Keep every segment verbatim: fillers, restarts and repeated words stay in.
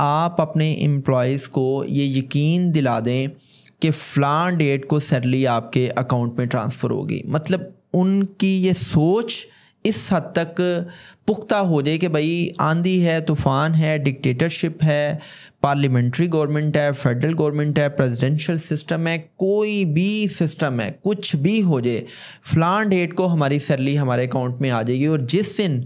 आप अपने एम्प्लॉयज़ को ये यकीन दिला दें कि फ़लां डेट को सैलरी आपके अकाउंट में ट्रांसफ़र होगी। मतलब उनकी ये सोच इस हद तक पुख्ता हो जाए कि भाई आंधी है, तूफ़ान है, डिक्टेटरशिप है, पार्लियामेंट्री गवर्नमेंट है, फेडरल गवर्नमेंट है, प्रेसिडेंशियल सिस्टम है, कोई भी सिस्टम है, कुछ भी हो जाए, फ़लां डेट को हमारी सैलरी हमारे अकाउंट में आ जाएगी। और जिस दिन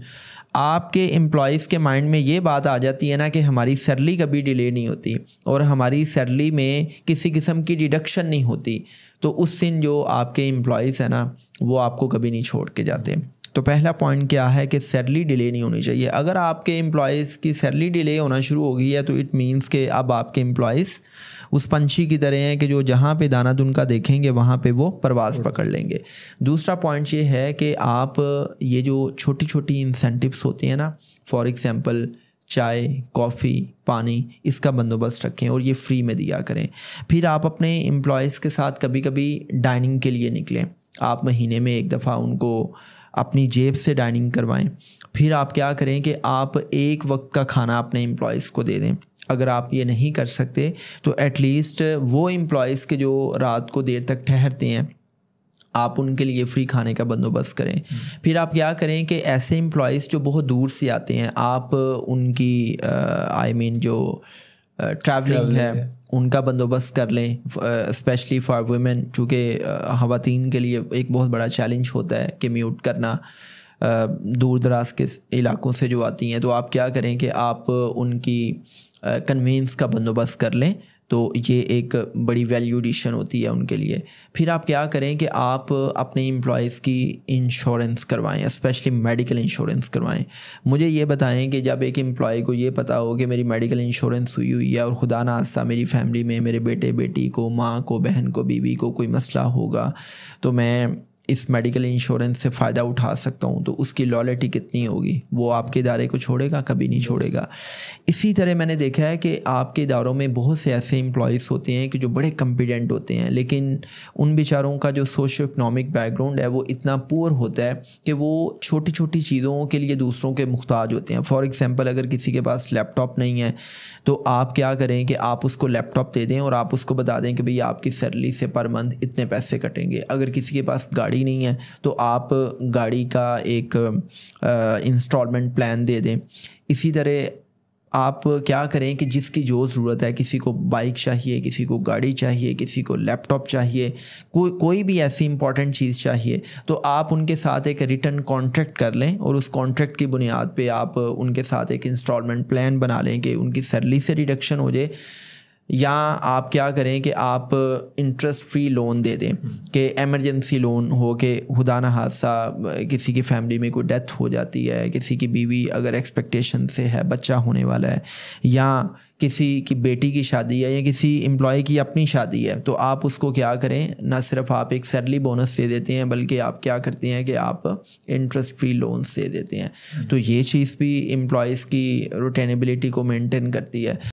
आपके एम्प्लॉयज़ के माइंड में ये बात आ जाती है ना कि हमारी सैलरी कभी डिले नहीं होती और हमारी सैलरी में किसी किस्म की डिडक्शन नहीं होती, तो उस दिन जो आपके एम्प्लॉयज़ हैं ना वो आपको कभी नहीं छोड़ के जाते। तो पहला पॉइंट क्या है कि सैलरी डिले नहीं होनी चाहिए। अगर आपके एम्प्लॉयज़ की सैलरी डिले होना शुरू हो गई है तो इट मींस के अब आपके एम्प्लॉयज़ उस पंछी की तरह हैं कि जो जहाँ पे दाना दुनका देखेंगे वहाँ पे वो परवाज़ पकड़ लेंगे। दूसरा पॉइंट ये है कि आप ये जो छोटी छोटी इंसेंटिव्स होती हैं ना, फॉर एग्ज़ाम्पल चाय, कॉफ़ी, पानी, इसका बंदोबस्त रखें और ये फ्री में दिया करें। फिर आप अपने एम्प्लॉयज़ के साथ कभी कभी डाइनिंग के लिए निकलें। आप महीने में एक दफ़ा उनको अपनी जेब से डाइनिंग करवाएं। फिर आप क्या करें कि आप एक वक्त का खाना अपने एम्प्लॉयज़ को दे दें। अगर आप ये नहीं कर सकते तो एटलीस्ट वो एम्प्लॉयज़ के जो रात को देर तक ठहरते हैं आप उनके लिए फ्री खाने का बंदोबस्त करें। फिर आप क्या करें कि ऐसे एम्प्लॉयज़ जो बहुत दूर से आते हैं आप उनकी आई मीन I mean, जो ट्रैवलिंग है, है उनका बंदोबस्त कर लें, स्पेशली फॉर वुमेन, चूँकि हवातीन के लिए एक बहुत बड़ा चैलेंज होता है कि म्यूट करना, दूर दराज के इलाकों से जो आती हैं। तो आप क्या करें कि आप उनकी कन्वीनियंस का बंदोबस्त कर लें, तो ये एक बड़ी वैल्यू एडिशन होती है उनके लिए। फिर आप क्या करें कि आप अपने एम्प्लॉयज़ की इंश्योरेंस करवाएं, स्पेशली मेडिकल इंश्योरेंस करवाएं। मुझे ये बताएं कि जब एक एम्प्लॉय को ये पता हो कि मेरी मेडिकल इंश्योरेंस हुई हुई है और खुदा ना खास्ता मेरी फैमिली में मेरे बेटे बेटी को, माँ को, बहन को, बीवी को कोई मसला होगा तो मैं इस मेडिकल इंश्योरेंस से फ़ायदा उठा सकता हूँ, तो उसकी लॉयल्टी कितनी होगी, वो आपके इदारे को छोड़ेगा? कभी नहीं छोड़ेगा। इसी तरह मैंने देखा है कि आपके इदारों में बहुत से ऐसे एम्प्लॉयज़ होते हैं कि जो बड़े कॉम्पिटेंट होते हैं, लेकिन उन बेचारों का जो सोशो इकनॉमिक बैकग्राउंड है वो इतना पुअर होता है कि वो छोटी छोटी चीज़ों के लिए दूसरों के मुख्ताज होते हैं। फॉर एग्ज़ाम्पल अगर किसी के पास लैपटॉप नहीं है तो आप क्या करें कि आप उसको लैपटॉप दे दें और आप उसको बता दें कि भई आपकी सैलरी से पर मंथ इतने पैसे कटेंगे। अगर किसी के पास गाड़ी नहीं है तो आप गाड़ी का एक इंस्टॉलमेंट प्लान दे दें। इसी तरह आप क्या करें कि जिसकी जो ज़रूरत है, किसी को बाइक चाहिए, किसी को गाड़ी चाहिए, किसी को लैपटॉप चाहिए, कोई कोई भी ऐसी इंपॉर्टेंट चीज़ चाहिए, तो आप उनके साथ एक रिटर्न कॉन्ट्रैक्ट कर लें और उस कॉन्ट्रैक्ट की बुनियाद पे आप उनके साथ एक इंस्टॉलमेंट प्लान बना लें कि उनकी सैलरी से डिडक्शन हो जाए। या आप क्या करें कि आप इंटरेस्ट फ्री लोन दे दें कि एमरजेंसी लोन हो के खुदा ना हादसा किसी की फैमिली में कोई डेथ हो जाती है, किसी की बीवी अगर एक्सपेक्टेशन से है, बच्चा होने वाला है, या किसी की बेटी की शादी है, या किसी एम्प्लॉय की अपनी शादी है, तो आप उसको क्या करें, ना सिर्फ आप एक सैलरी बोनस दे देते हैं बल्कि आप क्या करते हैं कि आप इंटरेस्ट फ्री लोन्स दे देते हैं। तो ये चीज़ भी एम्प्लॉयज़ की रिटेनेबिलिटी को मेंटेन करती है।